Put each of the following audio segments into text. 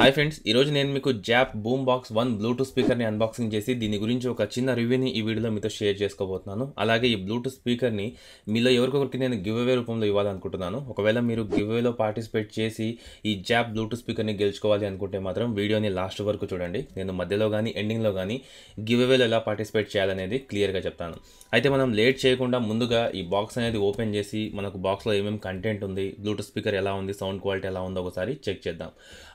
Hi friends, ఈ రోజు నేను మీకు జాప్ బూమ్ బాక్స్ 1 బ్లూటూత్ స్పీకర్ ని అన్బాక్సింగ్ చేసి దీని గురించి ఒక చిన్న రివ్యూని ఈ వీడియోలో మీతో షేర్ చేసుకోబోతున్నాను. అలాగే ఈ బ్లూటూత్ స్పీకర్ ని మీలో ఎవరికొకరికి నేను గివ్ అవే రూపంలో ఇవ్వాలనుకుంటున్నాను. ఒకవేళ మీరు గివ్ అవే లో పార్టిసిపేట్ చేసి ఈ జాప్ బ్లూటూత్ స్పీకర్ ని గెలుచుకోవాలి అనుకుంటే మాత్రం వీడియోని లాస్ట్ వరకు చూడండి. నేను మధ్యలో కానీ ఎండింగ్ లో కానీ గివ్ అవే లో ఎలా పార్టిసిపేట్ చేయాలనేది క్లియర్ గా చెప్తాను. అయితే మనం లేట్ చేయకుండా ముందుగా ఈ బాక్స్ అనేది ఓపెన్ చేసి మనకు బాక్స్ లో ఏమేమి కంటెంట్ ఉంది, బ్లూటూత్ స్పీకర్ ఎలా ఉంది, సౌండ్ క్వాలిటీ ఎలా ఉందో ఒకసారి చెక్ చేద్దాం.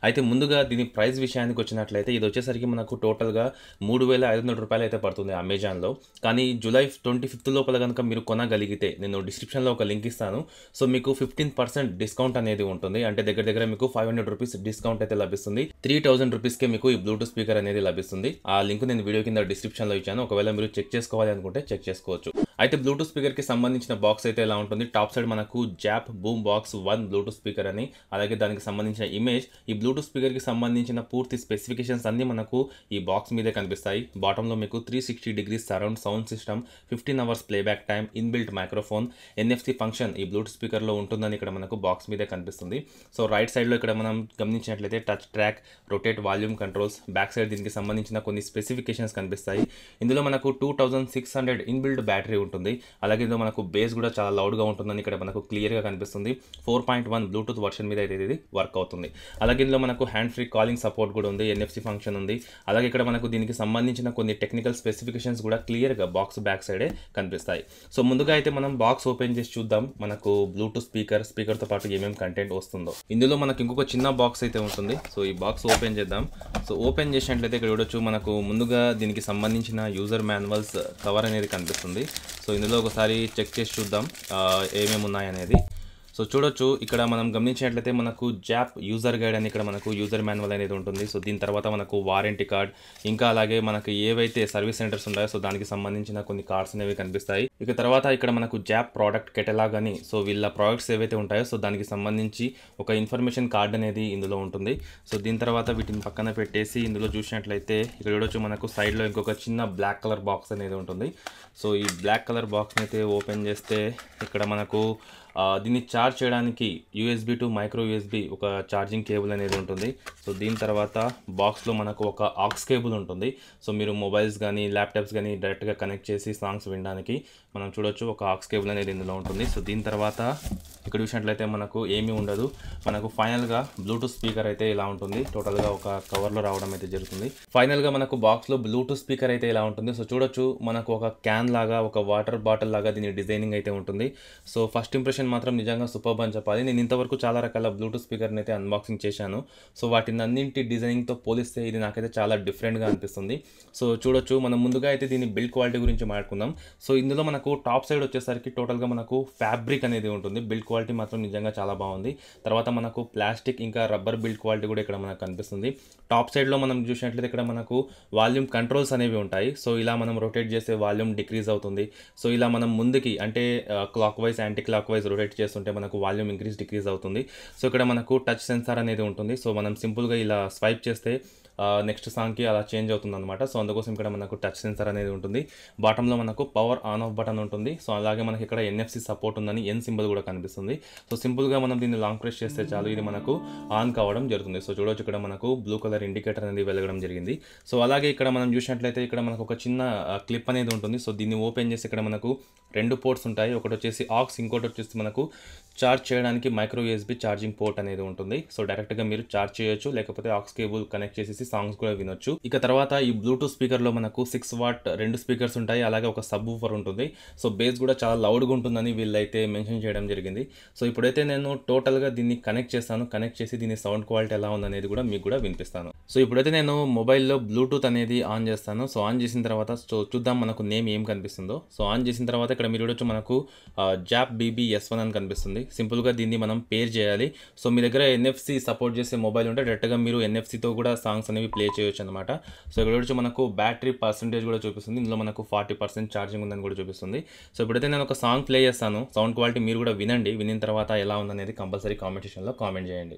అయితే ముందుగా దీని ప్రైస్ విషయానికి వచ్చినట్లయితే ఇది వచ్చేసరికి మనకు టోటల్గా 3500 రూపాయలు అయితే పడుతుంది అమెజాన్లో. కానీ జూలై 25 లోపల కనుక మీరు కొనగలిగితే నేను డిస్క్రిప్షన్లో ఒక లింక్ ఇస్తాను. సో మీకు 15% డిస్కౌంట్ అనేది ఉంటుంది. అంటే దగ్గర మీకు 500 రూపీస్ డిస్కౌంట్ అయితే లభిస్తుంది. 3000 రూపీస్కే మీకు ఈ బ్లూటూత్ స్పీకర్ అనేది లభిస్తుంది. ఆ లింక్ నేను వీడియో కింద డిస్క్రిప్షన్లో ఇచ్చాను. ఒకవేళ మీరు చెక్ చేసుకోవాలి అనుకుంటే చెక్ చేసుకోవచ్చు. అయితే బ్లూటూత్ స్పీకర్కి సంబంధించిన బాక్స్ అయితే ఎలా ఉంటుంది, టాప్ సైడ్ మనకు జాప్ బూమ్ బాక్స్ 1 బ్లూటూత్ స్పీకర్ అని, అలాగే దానికి సంబంధించిన ఇమేజ్, ఈ బ్లూటూత్ స్పీకర్కి సంబంధించిన పూర్తి స్పెసిఫికేషన్స్ అన్నీ మనకు ఈ బాక్స్ మీదే కనిపిస్తాయి. బాటంలో మీకు 360 degrees surround sound system, 15 hours playback time, inbuilt microphone, NFC function ఈ బ్లూటూత్ స్పీకర్లో ఉంటుందని ఇక్కడ మనకు బాక్స్ మీదే కనిపిస్తుంది. సో రైట్ సైడ్లో ఇక్కడ మనం గమనించినట్లయితే touch track, rotate, volume controls, back side దీనికి సంబంధించిన కొన్ని స్పెసిఫికేషన్స్ కనిపిస్తాయి. ఇందులో మనకు 2600 ఇన్బిల్ట్ బ్యాటరీ ఉంటుంది. అలాగే ఇందులో మనకు బేస్ కూడా చాలా లౌడ్గా ఉంటుందని ఇక్కడ మనకు క్లియర్గా కనిపిస్తుంది. 4.1 బ్లూటూత్ వర్షన్ మీద అయితే ఇది వర్క్ అవుతుంది. అలాగే ఇందులో మనకు హ్యాండ్ ఫ్రీ కాలింగ్ సపోర్ట్ కూడా ఉంది, NFC ఫంక్షన్ ఉంది. అలాగే ఇక్కడ మనకు దీనికి సంబంధించిన కొన్ని టెక్నికల్ స్పెసిఫికేషన్స్ కూడా క్లియర్గా బాక్స్ బ్యాక్ సైడే కనిపిస్తాయి. సో ముందుగా అయితే మనం బాక్స్ ఓపెన్ చేసి చూద్దాం మనకు బ్లూటూత్ స్పీకర్తో పాటు ఏమేమి కంటెంట్ వస్తుందో. ఇందులో మనకు ఇంకొక చిన్న బాక్స్ అయితే ఉంటుంది. సో ఈ బాక్స్ ఓపెన్ చేద్దాం. సో ఓపెన్ చేసినట్లయితే ఇక్కడ చూడొచ్చు, మనకు ముందుగా దీనికి సంబంధించిన యూజర్ మాన్యువల్స్ కవర్ అనేది కనిపిస్తుంది. సో ఇందులో ఒకసారి చెక్ చేసి చూద్దాం ఏమేమి ఉన్నాయనేది. సో చూడొచ్చు, ఇక్కడ మనం గమనించినట్లయితే మనకు జాప్ యూజర్ గైడ్ అని ఇక్కడ మనకు యూజర్ మాన్యువల్ అనేది ఉంటుంది. సో దీని తర్వాత మనకు వారంటీ కార్డ్, ఇంకా అలాగే మనకు ఏవైతే సర్వీస్ సెంటర్స్ ఉన్నాయో సో దానికి సంబంధించిన కొన్ని కార్డ్స్ అనేవి కనిపిస్తాయి. ఇక తర్వాత ఇక్కడ మనకు జాప్ ప్రోడక్ట్ కెటలాగ్ అని, సో వీళ్ళ ప్రోడక్ట్స్ ఏవైతే ఉంటాయో సో దానికి సంబంధించి ఒక ఇన్ఫర్మేషన్ కార్డ్ అనేది ఇందులో ఉంటుంది. సో దీని తర్వాత వీటిని పక్కన పెట్టేసి ఇందులో చూసినట్లయితే ఇక్కడ చూడొచ్చు, మనకు సైడ్లో ఇంకొక చిన్న బ్లాక్ కలర్ బాక్స్ అనేది ఉంటుంది. సో ఈ బ్లాక్ కలర్ బాక్స్ని అయితే ఓపెన్ చేస్తే ఇక్కడ మనకు దీన్ని ఛార్జ్ చేయడానికి USB to micro USB ఒక ఛార్జింగ్ కేబుల్ అనేది ఉంటుంది. సో దీని తర్వాత బాక్స్లో మనకు ఒక ఆక్స్ కేబుల్ ఉంటుంది. సో మీరు మొబైల్స్ కానీ ల్యాప్టాప్స్ కానీ డైరెక్ట్గా కనెక్ట్ చేసి సాంగ్స్ వినడానికి మనం చూడొచ్చు ఒక ఆక్స్ కేబుల్ అనేది ఇందులో ఉంటుంది. సో దీని తర్వాత ఇక్కడ చూసినట్లయితే మనకు ఏమీ ఉండదు. మనకు ఫైనల్గా బ్లూటూత్ స్పీకర్ అయితే ఇలా ఉంటుంది. టోటల్గా ఒక కవర్లో రావడం అయితే జరుగుతుంది. ఫైనల్గా మనకు బాక్స్లో బ్లూటూత్ స్పీకర్ అయితే ఇలా ఉంటుంది. సో చూడొచ్చు, మనకు ఒక క్యాన్ లాగా, ఒక వాటర్ బాటిల్ లాగా దీని డిజైనింగ్ అయితే ఉంటుంది. సో ఫస్ట్ ఇంప్రెషన్ మాత్రం నిజంగా సూపర్బ్ అని చెప్పాలి. నేను ఇంతవరకు చాలా రకాల బ్లూటూత్ స్పీకర్ని అయితే అన్బాక్సింగ్ చేశాను. సో వాటిని అన్నింటి డిజైనింగ్తో పోలిస్తే ఇది నాకైతే చాలా డిఫరెంట్గా అనిపిస్తుంది. సో చూడొచ్చు, మనం ముందుగా అయితే దీని బిల్డ్ క్వాలిటీ గురించి మాట్లాడుకుందాం. సో ఇందులో మనకు టాప్ సైడ్ వచ్చేసరికి టోటల్గా మనకు ఫ్యాబ్రిక్ అనేది ఉంటుంది. బిల్డ్ క్వాలిటీ మాత్రం నిజంగా చాలా బాగుంది. తర్వాత మనకు ప్లాస్టిక్ ఇంకా రబ్బర్ బిల్డ్ క్వాలిటీ కూడా ఇక్కడ మనకు కనిపిస్తుంది. టాప్ సైడ్లో మనం చూసినట్లయితే ఇక్కడ మనకు వాల్యూమ్ కంట్రోల్స్ అనేవి ఉంటాయి. సో ఇలా మనం రొటేట్ చేస్తే వాల్యూమ్ డిక్రీజ్ అవుతుంది. సో ఇలా మనం ముందుకి అంటే clockwise, anticlockwise rotate చేస్తుంటే మనకు వాల్యూమ్ ఇంక్రీజ్ డిక్రీజ్ అవుతుంది. సో ఇక్కడ మనకు టచ్ సెన్సార్ అనేది ఉంటుంది. సో మనం సింపుల్గా ఇలా స్వైప్ చేస్తే నెక్స్ట్ సాంగ్కి అలా చేంజ్ అవుతుంది అనమాట. సో అందుకోసం ఇక్కడ మనకు టచ్ సెన్సార్ అనేది ఉంటుంది. బాటంలో మనకు పవర్ ఆన్ ఆఫ్ బటన్ ఉంటుంది. సో అలాగే మనకి ఇక్కడ NFC సపోర్ట్ ఉందని N సింబల్ కూడా కనిపిస్తుంది. సో సింపుల్గా మనం దీన్ని లాంగ్ ప్రెస్ చేస్తే చాలు, ఇది మనకు ఆన్ కావడం జరుగుతుంది. సో చూడవచ్చు, ఇక్కడ మనకు బ్లూ కలర్ ఇండికేటర్ అనేది వెలగడం జరిగింది. సో అలాగే ఇక్కడ మనం చూసినట్లయితే ఇక్కడ మనకు ఒక చిన్న క్లిప్ అనేది ఉంటుంది. సో దీన్ని ఓపెన్ చేసి ఇక్కడ మనకు 2 పోర్ట్స్ ఉంటాయి. ఒకటి వచ్చేసి ఆక్స్, ఇంకోటి వచ్చేసి మనకు ఛార్జ్ చేయడానికి మైక్రో USB ఛార్జింగ్ పోర్ట్ అనేది ఉంటుంది. సో డైరెక్ట్గా మీరు ఛార్జ్ చేయొచ్చు, లేకపోతే ఆక్స్ కేబుల్ కనెక్ట్ చేసేసి సాంగ్స్ కూడా వినొచ్చు. ఇక తర్వాత ఈ బ్లూటూత్ స్పీకర్లో మనకు 6 వాట్ 2 స్పీకర్స్ ఉంటాయి. అలాగే ఒక సబ్ ఊఫర్ ఉంటుంది. సో బేస్ కూడా చాలా లౌడ్గా ఉంటుందని వీళ్ళైతే మెన్షన్ చేయడం జరిగింది. సో ఇప్పుడైతే నేను టోటల్గా దీన్ని కనెక్ట్ చేస్తాను. కనెక్ట్ చేసి దీని సౌండ్ క్వాలిటీ ఎలా ఉందనేది కూడా మీకు కూడా వినిపిస్తాను. సో ఇప్పుడైతే నేను మొబైల్లో బ్లూటూత్ అనేది ఆన్ చేస్తాను. సో ఆన్ చేసిన తర్వాత చూద్దాం మనకు నేమ్ ఏం కనిపిస్తుందో. సో ఆన్ చేసిన తర్వాత ఇక్కడ మీరు చూడొచ్చు, మనకు జాప్ BB S1 అని కనిపిస్తుంది. సింపుల్గా దీన్ని మనం పేర్ చేయాలి. సో మీ దగ్గర NFC సపోర్ట్ చేసే మొబైల్ ఉంటే డైరెక్ట్గా మీరు NFC తో కూడా సాంగ్స్ అనేవి ప్లే చేయొచ్చు అనమాట. సో ఇక్కడ వచ్చి మనకు బ్యాటరీ పర్సంటేజ్ కూడా చూపిస్తుంది. ఇందులో మనకు 40% ఛార్జింగ్ ఉందని కూడా చూపిస్తుంది. సో ఇప్పుడైతే నేను ఒక సాంగ్ ప్లే చేస్తాను. సౌండ్ క్వాలిటీ మీరు కూడా వినండి. వినిన తర్వాత ఎలా ఉందనేది కంపల్సరీ కామెంట్ సెక్షన్లో కామెంట్ చేయండి.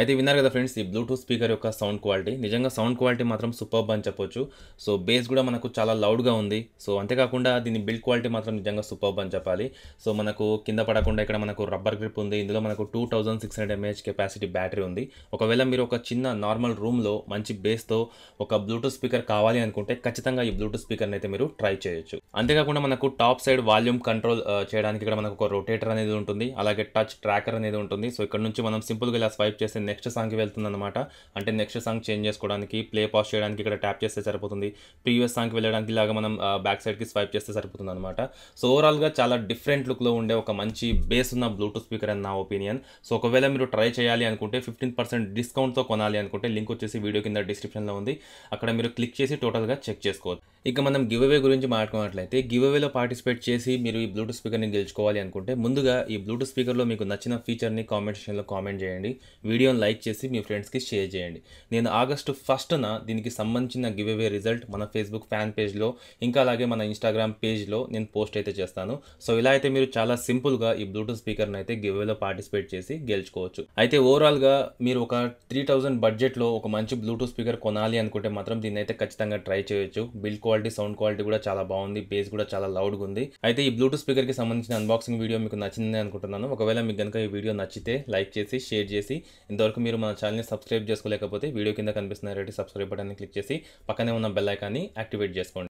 అయితే విన్నారు కదా ఫ్రెండ్స్, ఈ బ్లూటూత్ స్పీకర్ యొక్క సౌండ్ క్వాలిటీ నిజంగా సౌండ్ క్వాలిటీ మాత్రం సూపర్బ్ అని చెప్పొచ్చు. సో బేస్ కూడా మనకు చాలా లౌడ్గా ఉంది. సో అంతేకాకుండా దీని బిల్డ్ క్వాలిటీ మాత్రం నిజంగా సూపర్బ్ అని చెప్పాలి. సో మనకు కింద పడకుండా ఇక్కడ మనకు రబ్బర్ గ్రిప్ ఉంది. ఇందులో మనకు 2600 mAh కెపాసిటీ బ్యాటరీ ఉంది. ఒకవేళ మీరు ఒక చిన్న నార్మల్ రూమ్లో మంచి బేస్తో ఒక బ్లూటూత్ స్పీకర్ కావాలి అనుకుంటే ఖచ్చితంగా ఈ బ్లూటూత్ స్పీకర్ని అయితే మీరు ట్రై చేయొచ్చు. అంతేకాకుండా మనకు టాప్ సైడ్ వాల్యూమ్ కంట్రోల్ చేయడానికి ఇక్కడ మనకు ఒక రొటేటర్ అనేది ఉంటుంది, అలాగే టచ్ ట్రాకర్ అనేది ఉంటుంది. సో ఇక్కడ నుంచి మనం సింపుల్గా ఇలా స్వైప్ చేస్తే నెక్స్ట్ సాంగ్కి వెళ్తుందన్నమాట. అంటే నెక్స్ట్ సాంగ్ చేంజ్ చేసుకోవడానికి ప్లే పాస్ చేయడానికి ఇక్కడ ట్యాప్ చేస్తే సరిపోతుంది. ప్రీవియస్ సాంగ్కి వెళ్ళడానికి ఇలాగా మనం బ్యాక్ సైడ్కి స్వైప్ చేస్తే సరిపోతుంది అనమాట. సో ఓవరాల్గా చాలా డిఫరెంట్ లుక్లో ఉండే ఒక మంచి బేస్ ఉన్న బ్లూటూత్ స్పీకర్ అని నా ఒపీనియన్. సో ఒకవేళ మీరు ట్రై చేయాలి అనుకుంటే 15% డిస్కౌంట్తో కొనాలి అనుకుంటే లింక్ వచ్చేసి వీడియో కింద డిస్క్రిప్షన్లో ఉంది, అక్కడ మీరు క్లిక్ చేసి టోటల్గా చెక్ చేసుకోవచ్చు. ఇక మనం గివ్ అవే గురించి మాట్లాడుకున్నట్లయితే, గివ్ అవేలో పార్టిసిపేట్ చేసి మీరు ఈ బ్లూటూత్ స్పీకర్ని గెలుచుకోవాలి అనుకుంటే ముందుగా ఈ బ్లూటూత్ స్పీకర్లో మీకు నచ్చిన ఫీచర్ని కామెంట్ సెక్షన్లో కామెంట్ చేయండి, వీడియోని లైక్ చేసి మీ ఫ్రెండ్స్కి షేర్ చేయండి. నేను ఆగస్టు 1న దీనికి సంబంధించిన గివ్ అవే రిజల్ట్ మన ఫేస్బుక్ ఫ్యాన్ పేజ్లో ఇంకా అలాగే మన ఇన్స్టాగ్రామ్ పేజ్లో నేను పోస్ట్ అయితే చేస్తాను. సో ఇలా అయితే మీరు చాలా సింపుల్గా ఈ బ్లూటూత్ స్పీకర్ని అయితే గివ్ అవేలో పార్టిసిపేట్ చేసి గెలుచుకోవచ్చు. అయితే ఓవరాల్గా మీరు ఒక 3000 బడ్జెట్లో ఒక మంచి బ్లూటూత్ స్పీకర్ కొనాలి అనుకుంటే మాత్రం దీన్ని అయితే ఖచ్చితంగా ట్రై చేయొచ్చు. బిల్డ్ క్వాలిటీ సౌండ్ క్వాలిటీ కూడా చాలా బాగుంది, బేస్ కూడా చాలా లౌడ్గా ఉంది. అయితే ఈ బ్లూటూత్ స్పీకర్కి సంబంధించిన అన్బాక్సింగ్ వీడియో మీకు నచ్చిందని అనుకుంటున్నాను. ఒకవేళ మీకు కనుక ఈ వీడియో నచ్చితే లైక్ చేసి షేర్ చేసి, ఇంతవరకు మీరు మన ఛానల్ని సబ్స్క్రైబ్ చేసుకోలేకపోతే వీడియో కింద కనిపిస్తున్న రెడ్ సబ్స్క్రైబ్ బటన్ని క్లిక్ చేసి పక్కనే ఉన్న బెల్ ఐకాన్ని యాక్టివేట్ చేసుకోండి.